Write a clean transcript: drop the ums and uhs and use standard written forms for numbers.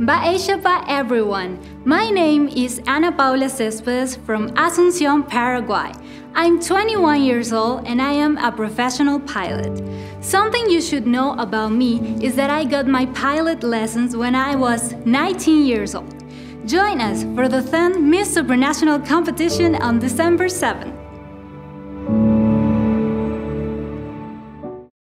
Ba'esha ba everyone! My name is Ana Paula Cespes from Asunción, Paraguay. I'm 21 years old and I am a professional pilot. Something you should know about me is that I got my pilot lessons when I was 19 years old. Join us for the 10th Miss Supranational competition on December 7th.